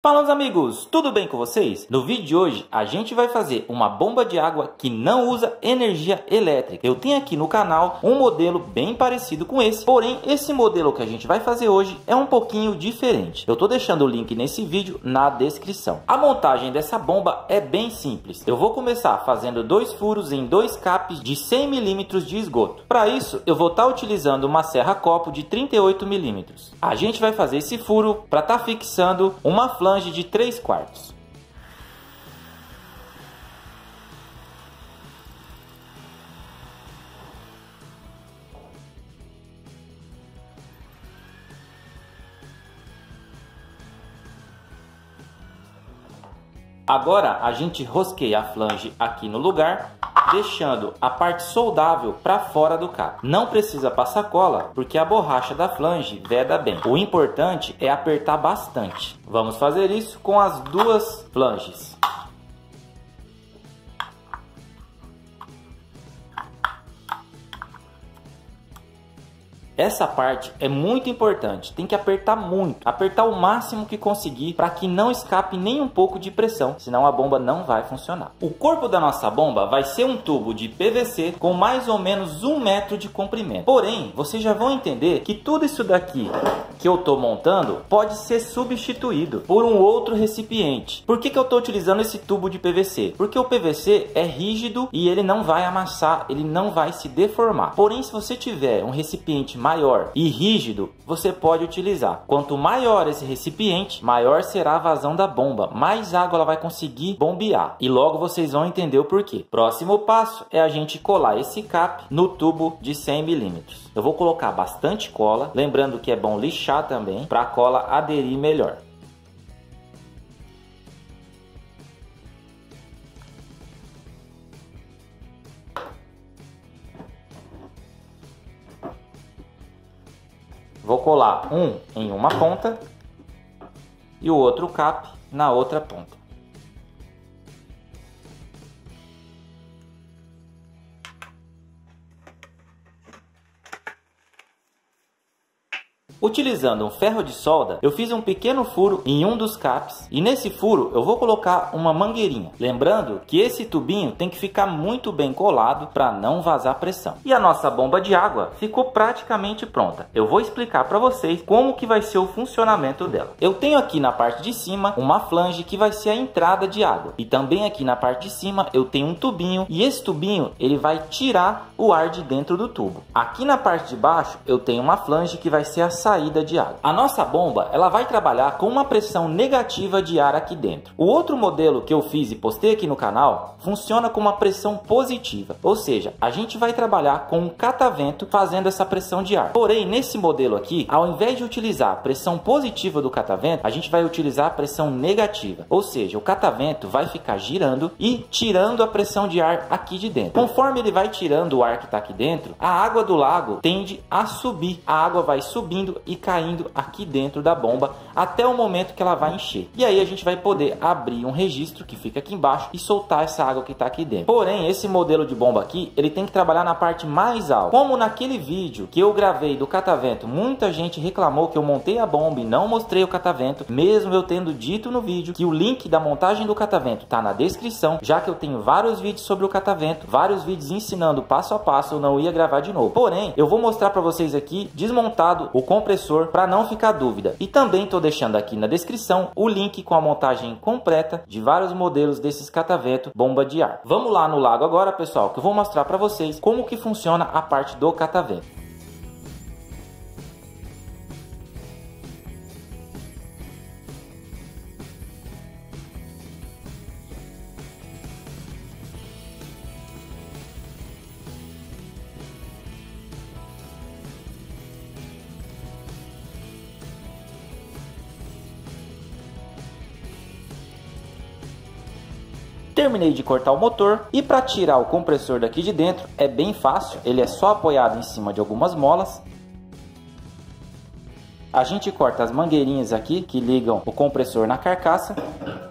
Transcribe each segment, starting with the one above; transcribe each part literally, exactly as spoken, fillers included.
Fala, meus amigos, tudo bem com vocês? No vídeo de hoje a gente vai fazer uma bomba de água que não usa energia elétrica. Eu tenho aqui no canal um modelo bem parecido com esse, porém esse modelo que a gente vai fazer hoje é um pouquinho diferente. Eu tô deixando o link nesse vídeo na descrição. A montagem dessa bomba é bem simples. Eu vou começar fazendo dois furos em dois capes de cem milímetros de esgoto. Para isso eu vou estar tá utilizando uma serra copo de trinta e oito milímetros. A gente vai fazer esse furo para estar tá fixando uma flange de três quartos. Agora a gente rosqueia a flange aqui no lugar, deixando a parte soldável para fora do cabo. Não precisa passar cola, porque a borracha da flange veda bem. O importante é apertar bastante. Vamos fazer isso com as duas flanges. Essa parte é muito importante, tem que apertar muito, apertar o máximo que conseguir para que não escape nem um pouco de pressão, senão a bomba não vai funcionar. O corpo da nossa bomba vai ser um tubo de P V C com mais ou menos um metro de comprimento. Porém, vocês já vão entender que tudo isso daqui que eu estou montando pode ser substituído por um outro recipiente. Por que que eu estou utilizando esse tubo de P V C? Porque o P V C é rígido e ele não vai amassar, ele não vai se deformar. Porém, se você tiver um recipiente mais maior e rígido, você pode utilizar. Quanto maior esse recipiente, maior será a vazão da bomba, mais água ela vai conseguir bombear. E logo vocês vão entender o porquê. Próximo passo é a gente colar esse cap no tubo de cem milímetros. Eu vou colocar bastante cola, lembrando que é bom lixar também para a cola aderir melhor. Vou colar um em uma ponta e o outro cap na outra ponta. Utilizando um ferro de solda, eu fiz um pequeno furo em um dos caps e nesse furo eu vou colocar uma mangueirinha. Lembrando que esse tubinho tem que ficar muito bem colado para não vazar pressão. E a nossa bomba de água ficou praticamente pronta. Eu vou explicar para vocês como que vai ser o funcionamento dela. Eu tenho aqui na parte de cima uma flange que vai ser a entrada de água e também aqui na parte de cima eu tenho um tubinho e esse tubinho ele vai tirar o ar de dentro do tubo. Aqui na parte de baixo eu tenho uma flange que vai ser a saída de água. A nossa bomba ela vai trabalhar com uma pressão negativa de ar aqui dentro. O outro modelo que eu fiz e postei aqui no canal funciona com uma pressão positiva, ou seja, a gente vai trabalhar com um catavento fazendo essa pressão de ar. Porém, nesse modelo aqui, ao invés de utilizar a pressão positiva do catavento, a gente vai utilizar a pressão negativa, ou seja, o catavento vai ficar girando e tirando a pressão de ar aqui de dentro. Conforme ele vai tirando o ar que está aqui dentro, a água do lago tende a subir, a água vai subindo e caindo aqui dentro da bomba até o momento que ela vai encher. E aí a gente vai poder abrir um registro que fica aqui embaixo e soltar essa água que está aqui dentro. Porém, esse modelo de bomba aqui, ele tem que trabalhar na parte mais alta. Como naquele vídeo que eu gravei do catavento, muita gente reclamou que eu montei a bomba e não mostrei o catavento, mesmo eu tendo dito no vídeo que o link da montagem do catavento está na descrição, já que eu tenho vários vídeos sobre o catavento, vários vídeos ensinando passo a passo, eu não ia gravar de novo. Porém, eu vou mostrar para vocês aqui desmontado o complemento para não ficar dúvida. E também estou deixando aqui na descrição o link com a montagem completa de vários modelos desses catavento bomba de ar. Vamos lá no lago agora, pessoal, que eu vou mostrar para vocês como que funciona a parte do catavento. Terminei de cortar o motor e para tirar o compressor daqui de dentro é bem fácil, ele é só apoiado em cima de algumas molas. A gente corta as mangueirinhas aqui que ligam o compressor na carcaça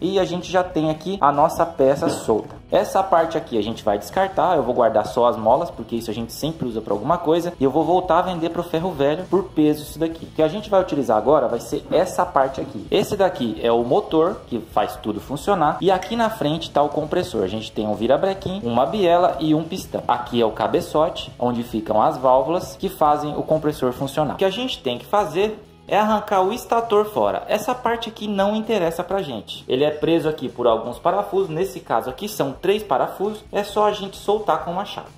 e a gente já tem aqui a nossa peça solta. Essa parte aqui a gente vai descartar, eu vou guardar só as molas, porque isso a gente sempre usa para alguma coisa. E eu vou voltar a vender para o ferro velho por peso isso daqui. O que a gente vai utilizar agora vai ser essa parte aqui. Esse daqui é o motor, que faz tudo funcionar. E aqui na frente está o compressor. A gente tem um virabrequim, uma biela e um pistão. Aqui é o cabeçote, onde ficam as válvulas que fazem o compressor funcionar. O que a gente tem que fazer é arrancar o estator fora. Essa parte aqui não interessa pra gente. Ele é preso aqui por alguns parafusos. Nesse caso aqui são três parafusos. É só a gente soltar com uma chave.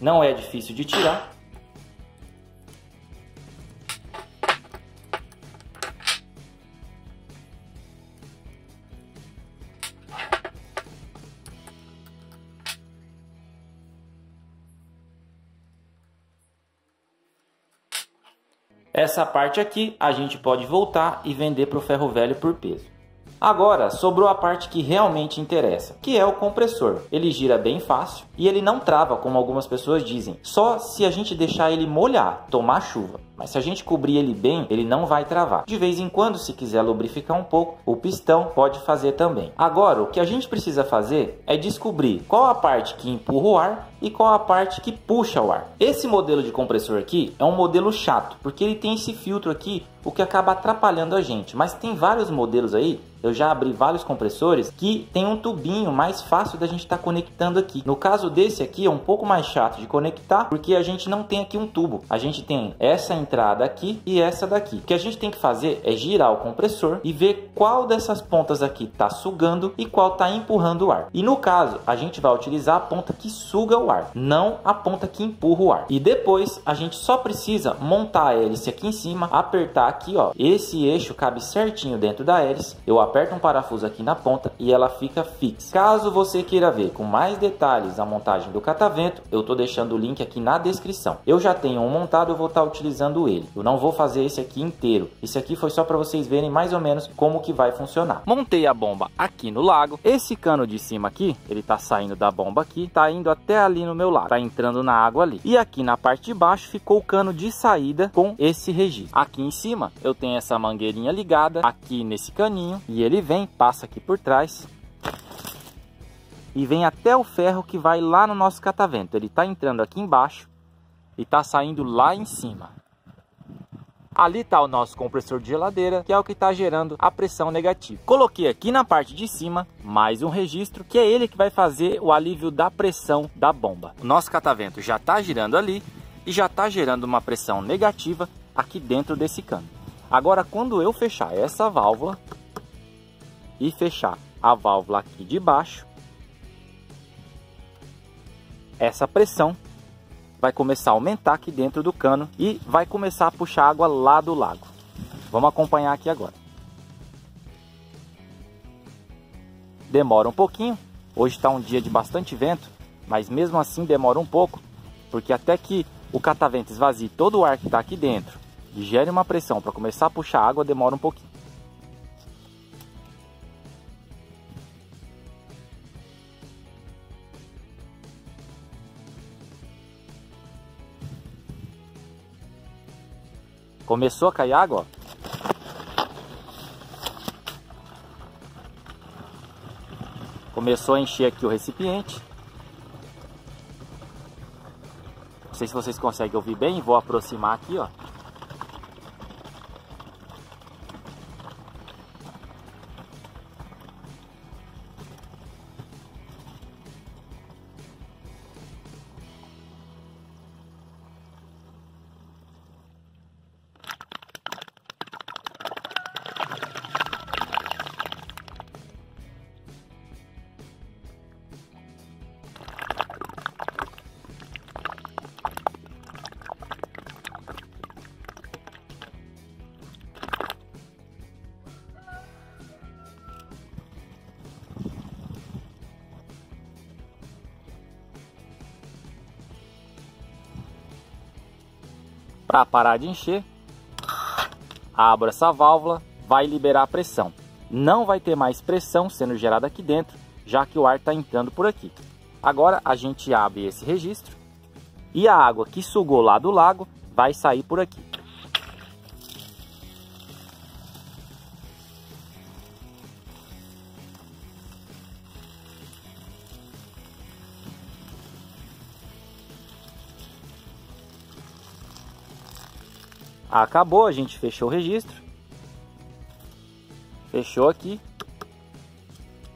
Não é difícil de tirar. Essa parte aqui a gente pode voltar e vender para o ferro velho por peso. Agora sobrou a parte que realmente interessa, que é o compressor. Ele gira bem fácil e ele não trava, como algumas pessoas dizem, só se a gente deixar ele molhar, tomar chuva. Mas se a gente cobrir ele bem, ele não vai travar. De vez em quando, se quiser lubrificar um pouco, o pistão pode fazer também. Agora, o que a gente precisa fazer é descobrir qual a parte que empurra o ar e qual a parte que puxa o ar. Esse modelo de compressor aqui é um modelo chato, porque ele tem esse filtro aqui, o que acaba atrapalhando a gente. Mas tem vários modelos aí, eu já abri vários compressores, que tem um tubinho mais fácil da gente estar tá conectando aqui. No caso desse aqui, é um pouco mais chato de conectar, porque a gente não tem aqui um tubo. A gente tem essa entrada aqui e essa daqui. O que a gente tem que fazer é girar o compressor e ver qual dessas pontas aqui tá sugando e qual tá empurrando o ar. E no caso, a gente vai utilizar a ponta que suga o ar, não a ponta que empurra o ar. E depois, a gente só precisa montar a hélice aqui em cima, apertar aqui, ó. Esse eixo cabe certinho dentro da hélice. Eu aperto um parafuso aqui na ponta e ela fica fixa. Caso você queira ver com mais detalhes a montagem do catavento, eu tô deixando o link aqui na descrição. Eu já tenho um montado, eu vou estar utilizando ele. Eu não vou fazer esse aqui inteiro. Esse aqui foi só para vocês verem mais ou menos como que vai funcionar. Montei a bomba aqui no lago. Esse cano de cima aqui, ele tá saindo da bomba aqui, tá indo até ali no meu lago, tá entrando na água ali. E aqui na parte de baixo ficou o cano de saída com esse registro. Aqui em cima eu tenho essa mangueirinha ligada aqui nesse caninho e ele vem, passa aqui por trás e vem até o ferro que vai lá no nosso catavento. Ele tá entrando aqui embaixo e tá saindo lá em cima. Ali está o nosso compressor de geladeira, que é o que está gerando a pressão negativa. Coloquei aqui na parte de cima mais um registro, que é ele que vai fazer o alívio da pressão da bomba. O nosso catavento já está girando ali e já está gerando uma pressão negativa aqui dentro desse cano. Agora, quando eu fechar essa válvula e fechar a válvula aqui de baixo, essa pressão vai começar a aumentar aqui dentro do cano e vai começar a puxar água lá do lago. Vamos acompanhar aqui agora. Demora um pouquinho, hoje está um dia de bastante vento, mas mesmo assim demora um pouco, porque até que o catavento esvazie todo o ar que está aqui dentro e gere uma pressão para começar a puxar água, demora um pouquinho. Começou a cair água, ó. Começou a encher aqui o recipiente. Não sei se vocês conseguem ouvir bem, vou aproximar aqui, ó. Para parar de encher, abro essa válvula, vai liberar a pressão. Não vai ter mais pressão sendo gerada aqui dentro, já que o ar está entrando por aqui. Agora a gente abre esse registro e a água que sugou lá do lago vai sair por aqui. Acabou, a gente fechou o registro. Fechou aqui.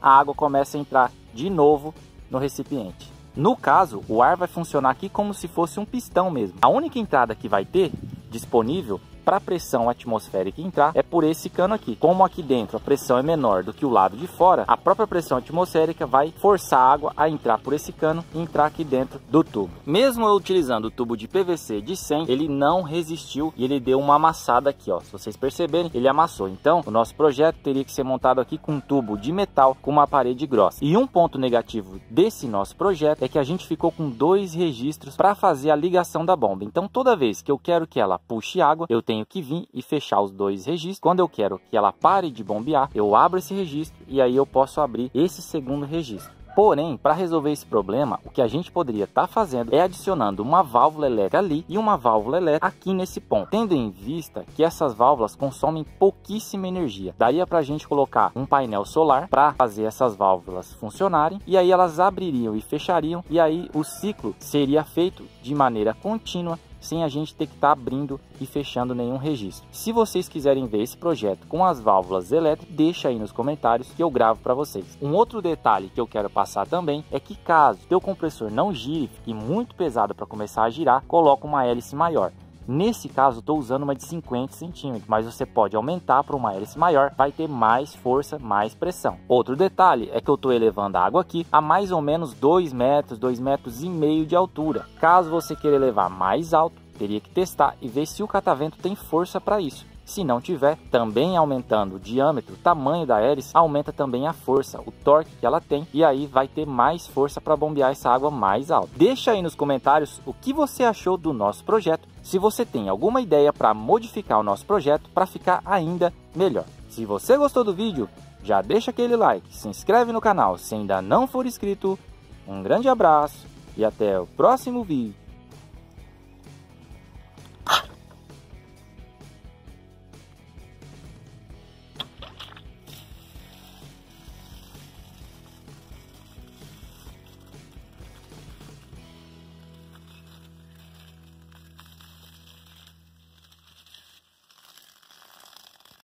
A água começa a entrar de novo no recipiente. No caso, o ar vai funcionar aqui como se fosse um pistão mesmo. A única entrada que vai ter disponível para a pressão atmosférica entrar é por esse cano aqui. Como aqui dentro a pressão é menor do que o lado de fora, a própria pressão atmosférica vai forçar a água a entrar por esse cano e entrar aqui dentro do tubo. Mesmo eu utilizando o tubo de P V C de cem, ele não resistiu e ele deu uma amassada aqui, ó. Se vocês perceberem, ele amassou. Então, o nosso projeto teria que ser montado aqui com um tubo de metal com uma parede grossa. E um ponto negativo desse nosso projeto é que a gente ficou com dois registros para fazer a ligação da bomba. Então, toda vez que eu quero que ela puxe água, eu tenho Tenho que vir e fechar os dois registros. Quando eu quero que ela pare de bombear, eu abro esse registro e aí eu posso abrir esse segundo registro. Porém, para resolver esse problema, o que a gente poderia estar fazendo é adicionando uma válvula elétrica ali e uma válvula elétrica aqui nesse ponto. Tendo em vista que essas válvulas consomem pouquíssima energia, daria para a gente colocar um painel solar para fazer essas válvulas funcionarem e aí elas abririam e fechariam e aí o ciclo seria feito de maneira contínua, sem a gente ter que estar abrindo e fechando nenhum registro. Se vocês quiserem ver esse projeto com as válvulas elétricas, deixa aí nos comentários que eu gravo para vocês. Um outro detalhe que eu quero passar também é que caso o teu compressor não gire, fique muito pesado para começar a girar, coloca uma hélice maior. Nesse caso, estou usando uma de cinquenta centímetros, mas você pode aumentar para uma hélice maior, vai ter mais força, mais pressão. Outro detalhe é que eu estou elevando a água aqui a mais ou menos dois metros, dois metros e meio de altura. Caso você queira elevar mais alto, teria que testar e ver se o catavento tem força para isso. Se não tiver, também aumentando o diâmetro, o tamanho da hélice, aumenta também a força, o torque que ela tem, e aí vai ter mais força para bombear essa água mais alta. Deixa aí nos comentários o que você achou do nosso projeto, se você tem alguma ideia para modificar o nosso projeto para ficar ainda melhor. Se você gostou do vídeo, já deixa aquele like, se inscreve no canal se ainda não for inscrito, um grande abraço e até o próximo vídeo.